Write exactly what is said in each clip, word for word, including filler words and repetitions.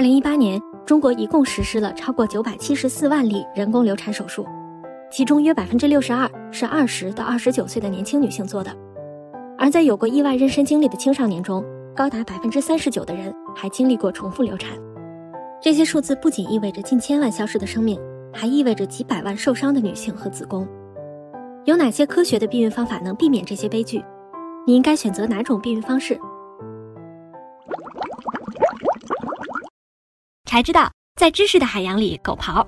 二零一八年，中国一共实施了超过九百七十四万例人工流产手术，其中约 百分之六十二 是二十到二十九岁的年轻女性做的。而在有过意外妊娠经历的青少年中，高达 百分之三十九 的人还经历过重复流产。这些数字不仅意味着近千万消失的生命，还意味着几百万受伤的女性和子宫。有哪些科学的避孕方法能避免这些悲剧？你应该选择哪种避孕方式？才知道，在知识的海洋里狗刨。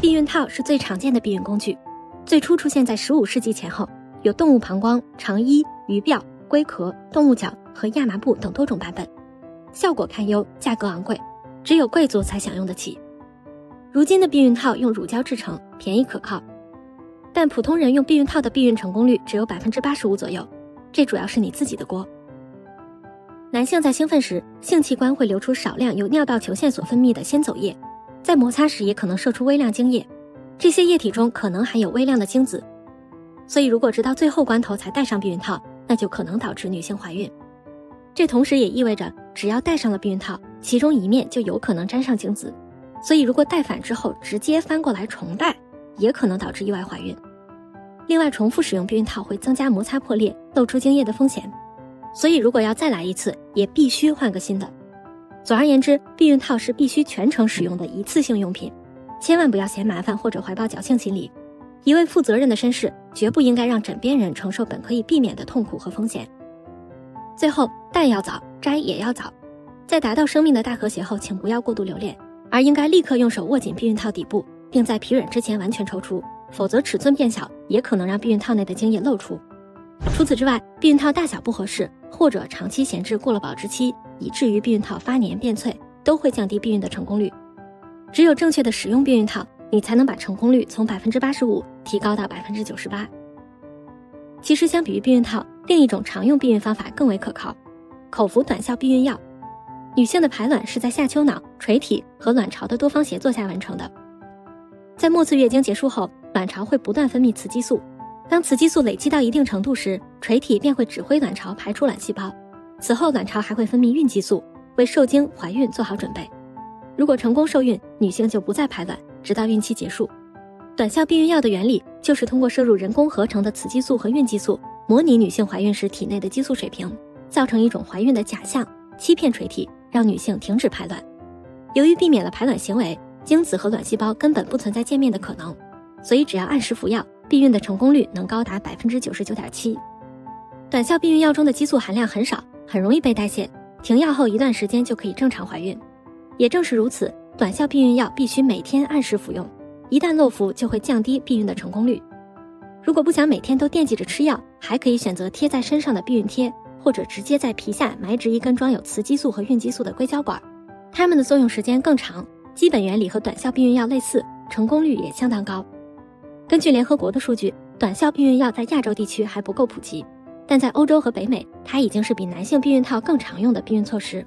避孕套是最常见的避孕工具，最初出现在十五世纪前后，有动物膀胱、肠衣、鱼鳔、龟壳、动物脚和亚麻布等多种版本，效果堪忧，价格昂贵，只有贵族才享用得起。如今的避孕套用乳胶制成，便宜可靠，但普通人用避孕套的避孕成功率只有 百分之八十五 左右，这主要是你自己的锅。男性在兴奋时，性器官会流出少量由尿道球腺所分泌的先走液，在摩擦时也可能射出微量精液，这些液体中可能含有微量的精子，所以如果直到最后关头才戴上避孕套，那就可能导致女性怀孕。这同时也意味着，只要戴上了避孕套，其中一面就有可能沾上精子，所以如果戴反之后直接翻过来重戴，也可能导致意外怀孕。另外，重复使用避孕套会增加摩擦破裂、漏出精液的风险，所以如果要再来一次，也必须换个新的。总而言之，避孕套是必须全程使用的一次性用品，千万不要嫌麻烦或者怀抱侥幸心理。一位负责任的绅士绝不应该让枕边人承受本可以避免的痛苦和风险。最后，戴要早，摘也要早。在达到生命的大和谐后，请不要过度留恋，而应该立刻用手握紧避孕套底部，并在疲软之前完全抽出，否则尺寸变小也可能让避孕套内的精液漏出。除此之外，避孕套大小不合适或者长期闲置过了保质期，以至于避孕套发黏变脆，都会降低避孕的成功率。只有正确的使用避孕套，你才能把成功率从 百分之八十五 提高到 百分之九十八。 其实相比于避孕套，另一种常用避孕方法更为可靠，口服短效避孕药。女性的排卵是在下丘脑、垂体和卵巢的多方协作下完成的。在末次月经结束后，卵巢会不断分泌雌激素，当雌激素累积到一定程度时，垂体便会指挥卵巢排出卵细胞，此后卵巢还会分泌孕激素，为受精怀孕做好准备。如果成功受孕，女性就不再排卵，直到孕期结束。短效避孕药的原理就是通过摄入人工合成的雌激素和孕激素，模拟女性怀孕时体内的激素水平，造成一种怀孕的假象，欺骗垂体，让女性停止排卵。由于避免了排卵行为，精子和卵细胞根本不存在见面的可能，所以只要按时服药，避孕的成功率能高达 百分之九十九点七。 短效避孕药中的激素含量很少，很容易被代谢，停药后一段时间就可以正常怀孕。也正是如此，短效避孕药必须每天按时服用，一旦漏服就会降低避孕的成功率。如果不想每天都惦记着吃药，还可以选择贴在身上的避孕贴，或者直接在皮下埋植一根装有雌激素和孕激素的硅胶管，它们的作用时间更长，基本原理和短效避孕药类似，成功率也相当高。根据联合国的数据，短效避孕药在亚洲地区还不够普及，但在欧洲和北美，它已经是比男性避孕套更常用的避孕措施。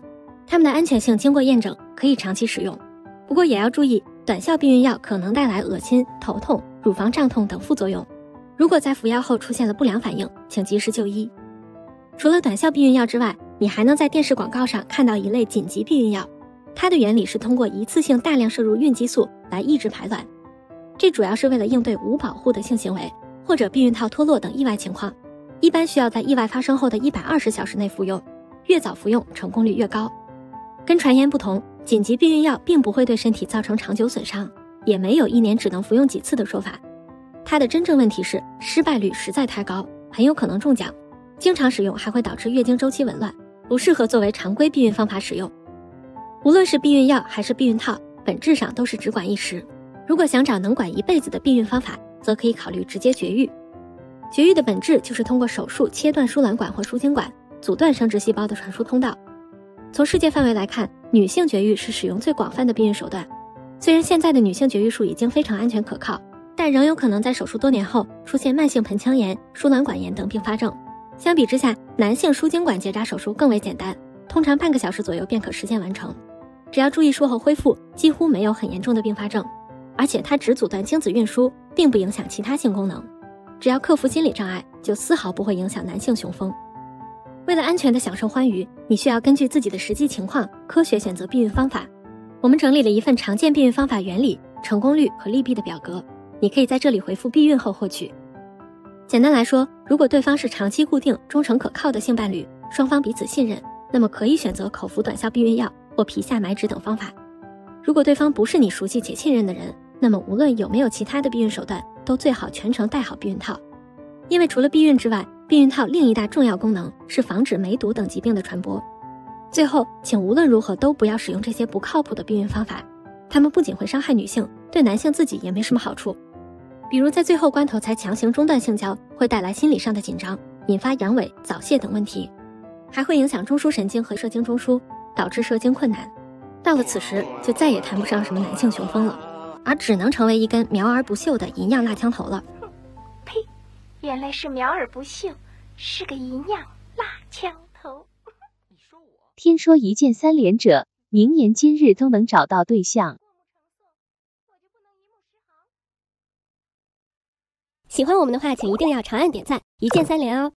它们的安全性经过验证，可以长期使用。不过也要注意，短效避孕药可能带来恶心、头痛、乳房胀痛等副作用，如果在服药后出现了不良反应，请及时就医。除了短效避孕药之外，你还能在电视广告上看到一类紧急避孕药，它的原理是通过一次性大量摄入孕激素来抑制排卵，这主要是为了应对无保护的性行为或者避孕套脱落等意外情况，一般需要在意外发生后的一百二十小时内服用，越早服用成功率越高。跟传言不同，紧急避孕药并不会对身体造成长久损伤，也没有一年只能服用几次的说法，它的真正问题是失败率实在太高，很有可能中奖，经常使用还会导致月经周期紊乱，不适合作为常规避孕方法使用。无论是避孕药还是避孕套，本质上都是只管一时，如果想找能管一辈子的避孕方法，则可以考虑直接绝育。绝育的本质就是通过手术切断输卵管或输精管，阻断生殖细胞的传输通道。从世界范围来看，女性绝育是使用最广泛的避孕手段。虽然现在的女性绝育术已经非常安全可靠，但仍有可能在手术多年后出现慢性盆腔炎、输卵管炎等并发症。相比之下，男性输精管结扎手术更为简单，通常半个小时左右便可实现完成。只要注意术后恢复，几乎没有很严重的并发症。而且它只阻断精子运输，并不影响其他性功能，只要克服心理障碍，就丝毫不会影响男性雄风。为了安全的享受欢愉，你需要根据自己的实际情况，科学选择避孕方法。我们整理了一份常见避孕方法原理、成功率和利弊的表格，你可以在这里回复避孕后获取。简单来说，如果对方是长期固定、忠诚可靠的性伴侣，双方彼此信任，那么可以选择口服短效避孕药或皮下埋植等方法。如果对方不是你熟悉且信任的人，那么无论有没有其他的避孕手段，都最好全程戴好避孕套。因为除了避孕之外，避孕套另一大重要功能是防止梅毒等疾病的传播。最后，请无论如何都不要使用这些不靠谱的避孕方法，它们不仅会伤害女性，对男性自己也没什么好处。比如在最后关头才强行中断性交，会带来心理上的紧张，引发阳痿、早泄等问题，还会影响中枢神经和射精中枢，导致射精困难。到了此时，就再也谈不上什么男性雄风了，而只能成为一根苗而不秀的银样蜡枪头了。呸！原来是苗而不秀，是个银样蜡枪头。听说一键三连者，明年今日都能找到对象。喜欢我们的话，请一定要长按点赞，一键三连哦。